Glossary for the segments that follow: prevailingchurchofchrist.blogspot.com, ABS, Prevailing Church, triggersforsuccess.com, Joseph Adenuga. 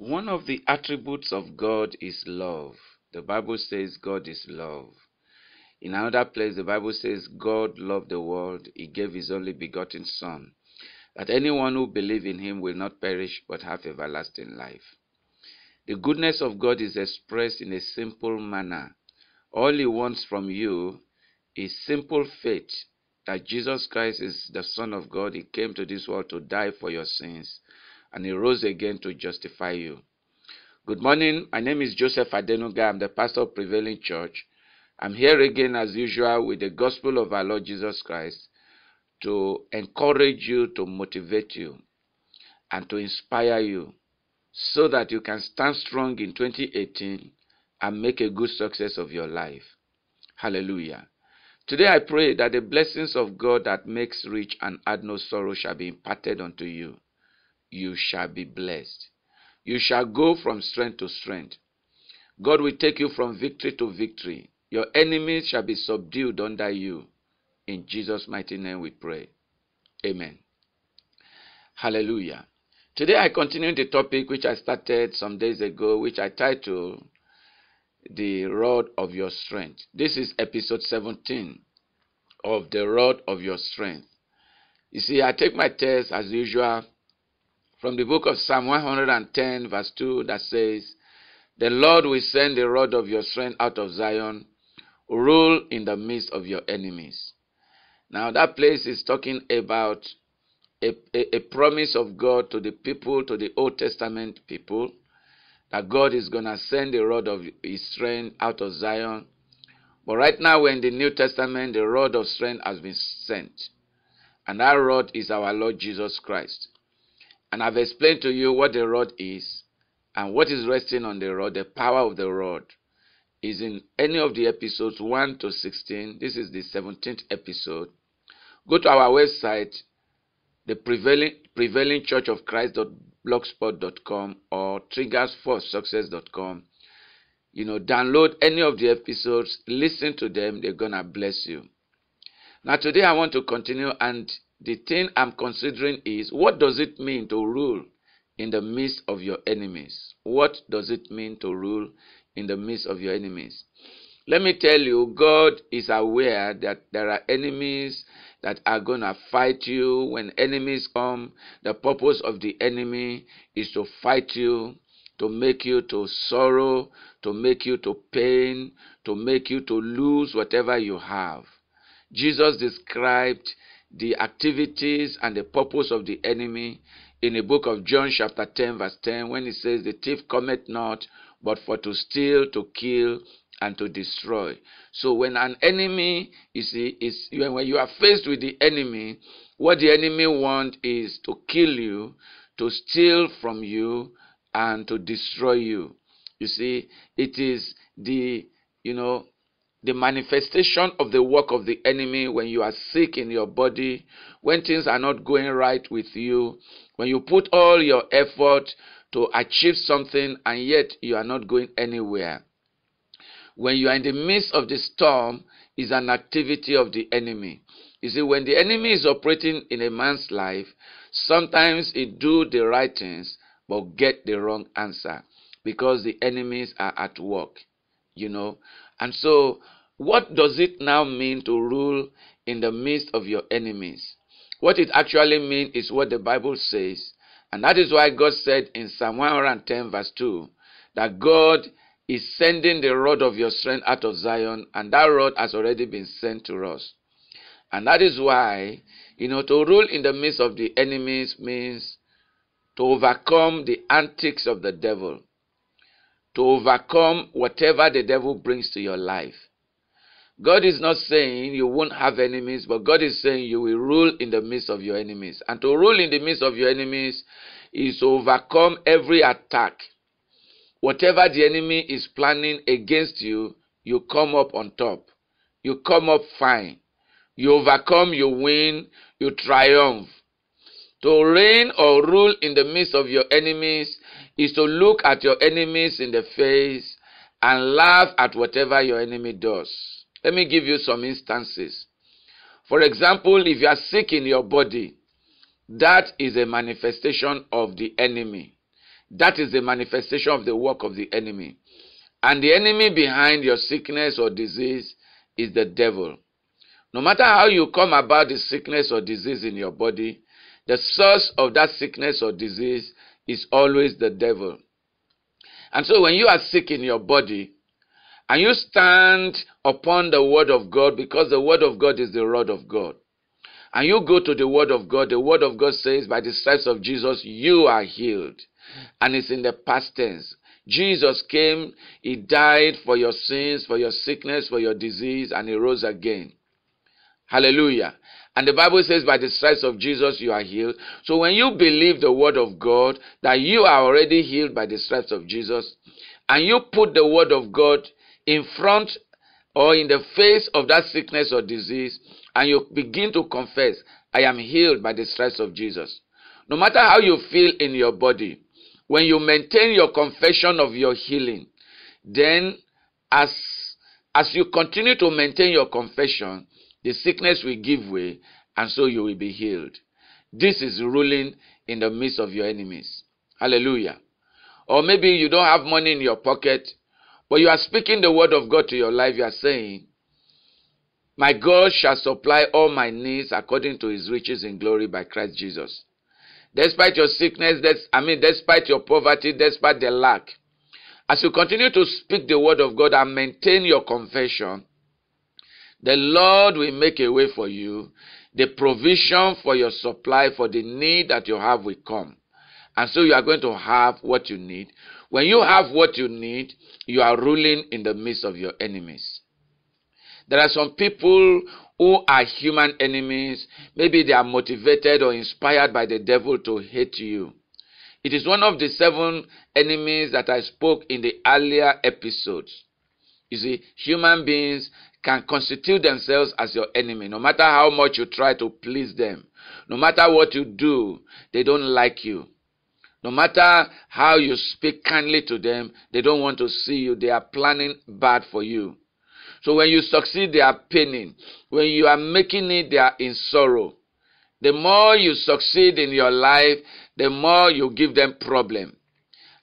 One of the attributes of God is love. The Bible says God is love. In another place, the Bible says God loved the world. He gave his only begotten Son, that anyone who believes in him will not perish but have everlasting life. The goodness of God is expressed in a simple manner. All he wants from you is simple faith that Jesus Christ is the Son of God. He came to this world to die for your sins, and he rose again to justify you. Good morning. My name is Joseph Adenuga. I'm the pastor of Prevailing Church. I'm here again as usual with the gospel of our Lord Jesus Christ to encourage you, to motivate you, and to inspire you so that you can stand strong in 2018 and make a good success of your life. Hallelujah. Today I pray that the blessings of God that makes rich and add no sorrow shall be imparted unto you. You shall be blessed. You shall go from strength to strength. God will take you from victory to victory. Your enemies shall be subdued under you. In Jesus' mighty name we pray. Amen. Hallelujah. Today I continue the topic which I started some days ago, which I titled The Rod of Your Strength. This is episode 17 of The Rod of Your Strength. You see, I take my text as usual from the book of Psalm 110 verse 2 that says, "The Lord will send the rod of your strength out of Zion, rule in the midst of your enemies." Now that place is talking about a promise of God to the people, to the Old Testament people, that God is going to send the rod of his strength out of Zion. But right now we're in the New Testament, the rod of strength has been sent. And that rod is our Lord Jesus Christ. And I've explained to you what the rod is and what is resting on the rod. The power of the rod is in any of the episodes 1 to 16. This is the 17th episode. Go to our website, the prevailingchurchofchrist.blogspot.com or triggersforsuccess.com. You know, download any of the episodes, listen to them, they're going to bless you. Now today I want to continue, and the thing I'm considering is, what does it mean to rule in the midst of your enemies? What does it mean to rule in the midst of your enemies? Let me tell you, God is aware that there are enemies that are going to fight you. When enemies come, the purpose of the enemy is to fight you, to make you to sorrow, to make you to pain, to make you to lose whatever you have. Jesus described the activities and the purpose of the enemy in the book of John chapter 10 verse 10, when it says, "The thief cometh not but for to steal, to kill, and to destroy." So when an enemy, you see, is when you are faced with the enemy, what the enemy wants is to kill you, to steal from you, and to destroy you. You see, it is the manifestation of the work of the enemy when you are sick in your body, when things are not going right with you, when you put all your effort to achieve something and yet you are not going anywhere. When you are in the midst of the storm is an activity of the enemy. You see, when the enemy is operating in a man's life, sometimes he do the right things but get the wrong answer because the enemies are at work, you know. And so, what does it now mean to rule in the midst of your enemies? What it actually means is what the Bible says. And that is why God said in Psalm 110 verse 2, that God is sending the rod of your strength out of Zion, and that rod has already been sent to us. And that is why, you know, to rule in the midst of the enemies means to overcome the antics of the devil, to overcome whatever the devil brings to your life. God is not saying you won't have enemies, but God is saying you will rule in the midst of your enemies. And to rule in the midst of your enemies is to overcome every attack. Whatever the enemy is planning against you, you come up on top. You come up fine. You overcome, you win, you triumph. To reign or rule in the midst of your enemies is to look at your enemies in the face and laugh at whatever your enemy does. Let me give you some instances. For example, if you are sick in your body, that is a manifestation of the enemy. That is the manifestation of the work of the enemy. And the enemy behind your sickness or disease is the devil. No matter how you come about the sickness or disease in your body, the source of that sickness or disease is always the devil. And so when you are sick in your body, and you stand upon the word of God, because the word of God is the rod of God, and you go to the word of God, the word of God says, by the stripes of Jesus, you are healed. And it's in the past tense. Jesus came, he died for your sins, for your sickness, for your disease, and he rose again. Hallelujah. And the Bible says, by the stripes of Jesus, you are healed. So when you believe the word of God, that you are already healed by the stripes of Jesus, and you put the word of God in front or in the face of that sickness or disease, and you begin to confess, I am healed by the stripes of Jesus. No matter how you feel in your body, when you maintain your confession of your healing, then as you continue to maintain your confession, the sickness will give way, and so you will be healed. This is ruling in the midst of your enemies. Hallelujah. Or maybe you don't have money in your pocket, but you are speaking the word of God to your life. You are saying, my God shall supply all my needs according to his riches in glory by Christ Jesus. Despite your sickness, despite your poverty, despite the lack, as you continue to speak the word of God and maintain your confession, the Lord will make a way for you. The provision for your supply, for the need that you have, will come. And so you are going to have what you need. When you have what you need, you are ruling in the midst of your enemies. There are some people who are human enemies. Maybe they are motivated or inspired by the devil to hate you. It is one of the 7 enemies that I spoke in the earlier episodes. You see, human beings can constitute themselves as your enemy. No matter how much you try to please them, no matter what you do, they don't like you. No matter how you speak kindly to them, they don't want to see you. They are planning bad for you. So when you succeed, they are paining. When you are making it, they are in sorrow. The more you succeed in your life, the more you give them problem.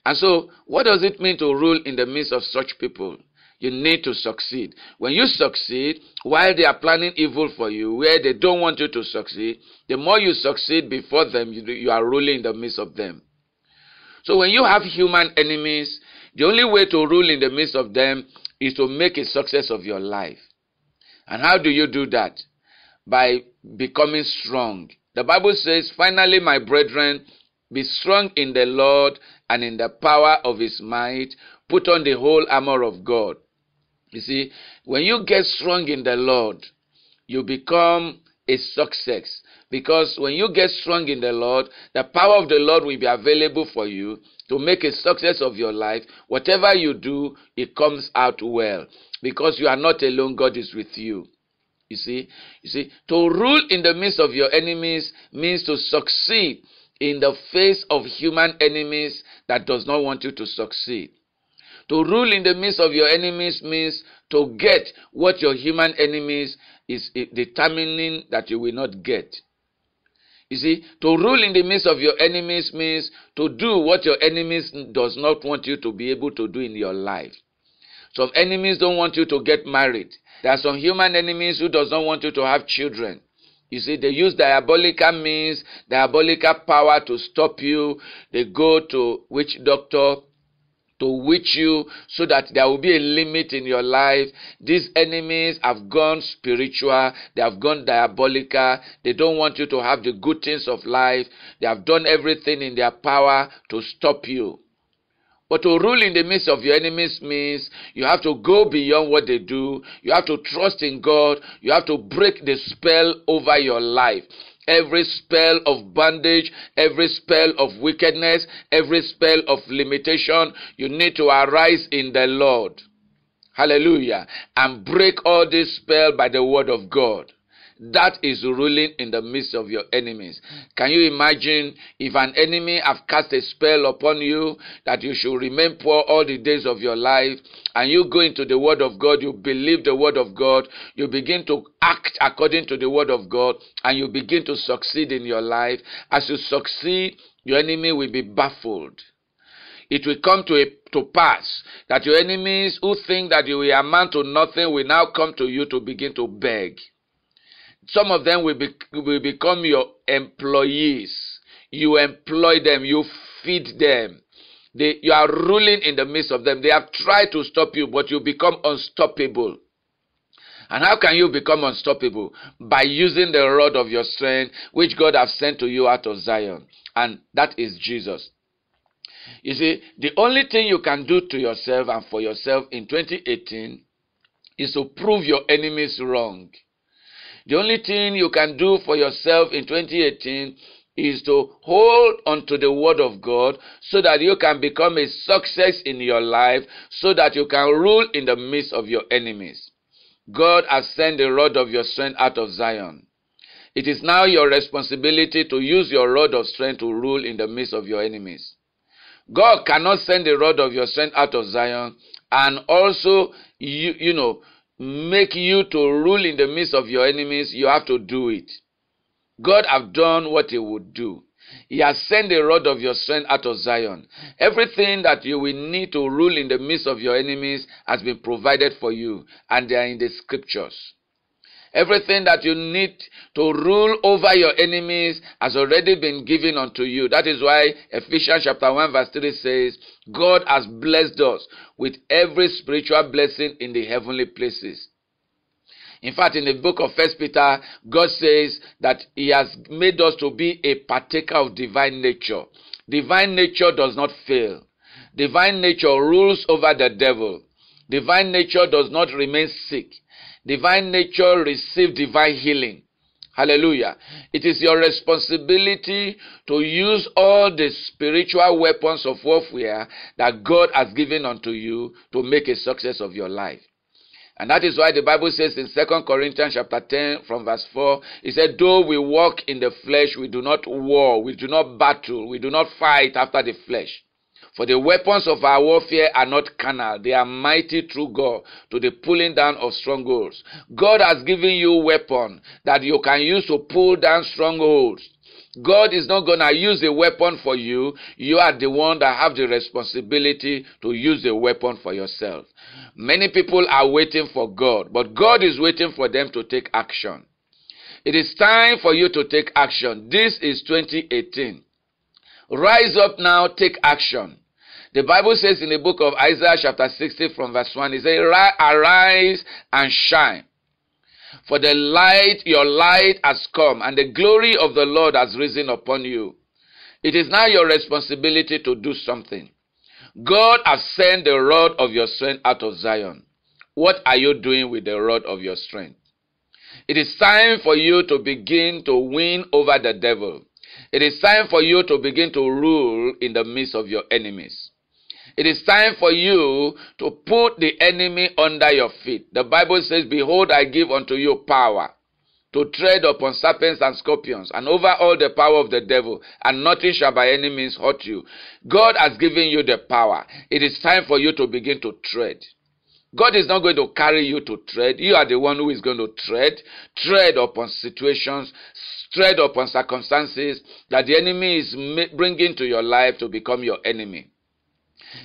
And so what does it mean to rule in the midst of such people? You need to succeed. When you succeed, while they are planning evil for you, where they don't want you to succeed, the more you succeed before them, you are ruling in the midst of them. So when you have human enemies, the only way to rule in the midst of them is to make a success of your life. And how do you do that? By becoming strong. The Bible says, finally, my brethren, be strong in the Lord and in the power of his might. Put on the whole armor of God. You see, when you get strong in the Lord, you become a success. Because when you get strong in the Lord, the power of the Lord will be available for you to make a success of your life. Whatever you do, it comes out well. Because you are not alone, God is with you. You see, to rule in the midst of your enemies means to succeed in the face of human enemies that does not want you to succeed. To rule in the midst of your enemies means to get what your human enemies is determining that you will not get. You see, to rule in the midst of your enemies means to do what your enemies does not want you to be able to do in your life. Some enemies don't want you to get married. There are some human enemies who does not want you to have children. You see, they use diabolical means, diabolical power to stop you. They go to witch doctor to witch you so that there will be a limit in your life. These enemies have gone spiritual. They have gone diabolical. They don't want you to have the good things of life. They have done everything in their power to stop you. But to rule in the midst of your enemies means you have to go beyond what they do. You have to trust in God. You have to break the spell over your life. Every spell of bondage, every spell of wickedness, every spell of limitation, you need to arise in the Lord. Hallelujah. And break all this spell by the word of God. That is ruling in the midst of your enemies. Can you imagine if an enemy have cast a spell upon you that you should remain poor all the days of your life, and you go into the word of God, you believe the word of God, you begin to act according to the word of God, and you begin to succeed in your life. As you succeed, your enemy will be baffled. it will come to pass that your enemies who think that you will amount to nothing will now come to you to begin to beg. Some of them will become your employees. You employ them. You feed them. You are ruling in the midst of them. They have tried to stop you, but you become unstoppable. And how can you become unstoppable? By using the rod of your strength, which God has sent to you out of Zion. And that is Jesus. You see, the only thing you can do to yourself and for yourself in 2018 is to prove your enemies wrong. The only thing you can do for yourself in 2018 is to hold on to the word of God so that you can become a success in your life, so that you can rule in the midst of your enemies. God has sent the rod of your strength out of Zion. It is now your responsibility to use your rod of strength to rule in the midst of your enemies. God cannot send the rod of your strength out of Zion and also, you know, make you to rule in the midst of your enemies. You have to do it. God have done what he would do. He has sent the rod of your strength out of Zion. Everything that you will need to rule in the midst of your enemies has been provided for you, and they are in the scriptures. Everything that you need to rule over your enemies has already been given unto you. That is why Ephesians chapter 1 verse 3 says, God has blessed us with every spiritual blessing in the heavenly places. In fact, in the book of 1 Peter, God says that he has made us to be a partaker of divine nature. Divine nature does not fail. Divine nature rules over the devil. Divine nature does not remain sick. Divine nature receives divine healing. Hallelujah. It is your responsibility to use all the spiritual weapons of warfare that God has given unto you to make a success of your life. And that is why the Bible says in 2 Corinthians chapter 10 from verse 4, it said, though we walk in the flesh, we do not war, we do not battle, we do not fight after the flesh. For the weapons of our warfare are not carnal, they are mighty through God to the pulling down of strongholds. God has given you a weapon that you can use to pull down strongholds. God is not going to use a weapon for you. You are the one that have the responsibility to use a weapon for yourself. Many people are waiting for God, but God is waiting for them to take action. It is time for you to take action. This is 2018. Rise up now, take action. The Bible says in the book of Isaiah chapter 60 from verse 1, it says, arise and shine. For the light, your light has come, and the glory of the Lord has risen upon you. It is now your responsibility to do something. God has sent the rod of your strength out of Zion. What are you doing with the rod of your strength? It is time for you to begin to win over the devil. It is time for you to begin to rule in the midst of your enemies. It is time for you to put the enemy under your feet. The Bible says, behold, I give unto you power to tread upon serpents and scorpions and over all the power of the devil, and nothing shall by any means hurt you. God has given you the power. It is time for you to begin to tread. God is not going to carry you to tread. You are the one who is going to tread. Tread upon situations, tread upon circumstances that the enemy is bringing to your life to become your enemy.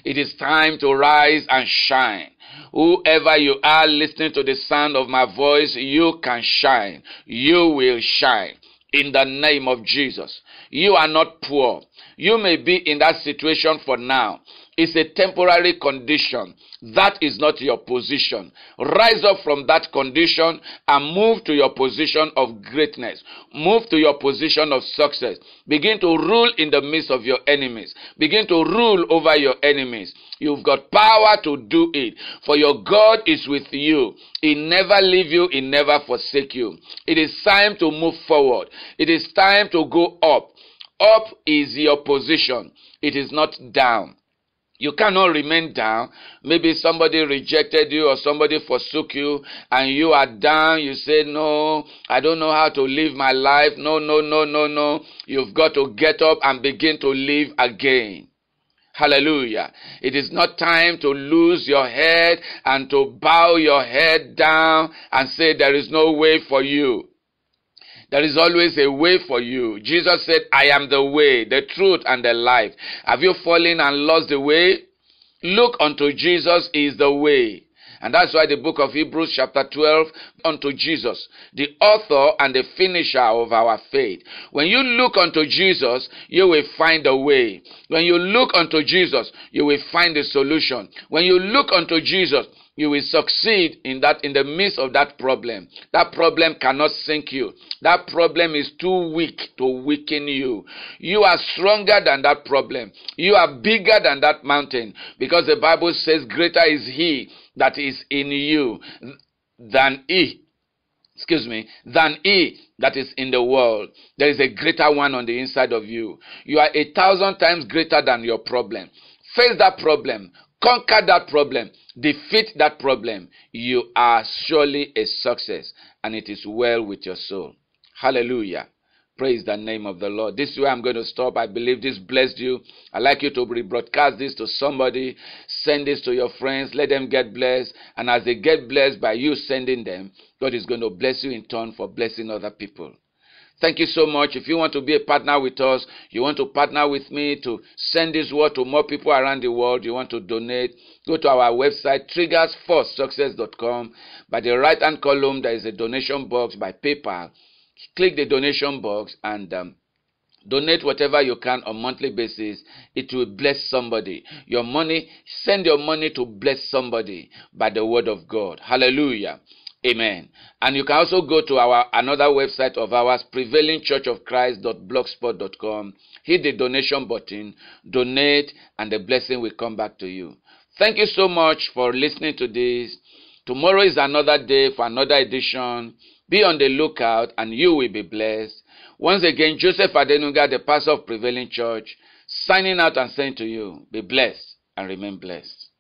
It is time to rise and shine. Whoever you are listening to the sound of my voice, you can shine. You will shine in the name of Jesus. You are not poor. You may be in that situation for now. It's a temporary condition. That is not your position. Rise up from that condition and move to your position of greatness. Move to your position of success. Begin to rule in the midst of your enemies. Begin to rule over your enemies. You've got power to do it. For your God is with you. He never leave you. He never forsake you. It is time to move forward. It is time to go up. Up is your position. It is not down. You cannot remain down. Maybe somebody rejected you or somebody forsook you and you are down. You say, no, I don't know how to live my life. No. You've got to get up and begin to live again. Hallelujah. It is not time to lose your head and to bow your head down and say there is no way for you. There is always a way for you. Jesus said, I am the way, the truth, and the life. Have you fallen and lost the way? Look unto Jesus is the way. And that's why the book of Hebrews chapter 12, unto Jesus, the author and the finisher of our faith. When you look unto Jesus, you will find a way. When you look unto Jesus, you will find a solution. When you look unto Jesus, you will succeed in the midst of that problem. That problem cannot sink you. That problem is too weak to weaken you. You are stronger than that problem. You are bigger than that mountain. Because the Bible says, greater is he that is in you than he that is in the world. There is a greater one on the inside of you. You are 1,000 times greater than your problem. Face that problem. Conquer that problem. Defeat that problem. You are surely a success, and it is well with your soul. Hallelujah. Praise the name of the Lord. This is where I'm going to stop. I believe this blessed you. I'd like you to rebroadcast this to somebody. Send this to your friends. Let them get blessed. And as they get blessed by you sending them, God is going to bless you in turn for blessing other people. Thank you so much. If you want to be a partner with us, you want to partner with me to send this word to more people around the world, you want to donate, go to our website, triggersforsuccess.com. By the right-hand column, there is a donation box by PayPal. Click the donation box and donate whatever you can on a monthly basis. It will bless somebody. Your money, send your money to bless somebody by the word of God. Hallelujah. Amen. And you can also go to another website of ours, prevailingchurchofchrist.blogspot.com. Hit the donation button, donate, and the blessing will come back to you. Thank you so much for listening to this. Tomorrow is another day for another edition. Be on the lookout and you will be blessed. Once again, Joseph Adenuga, the pastor of Prevailing Church, signing out and saying to you, be blessed and remain blessed.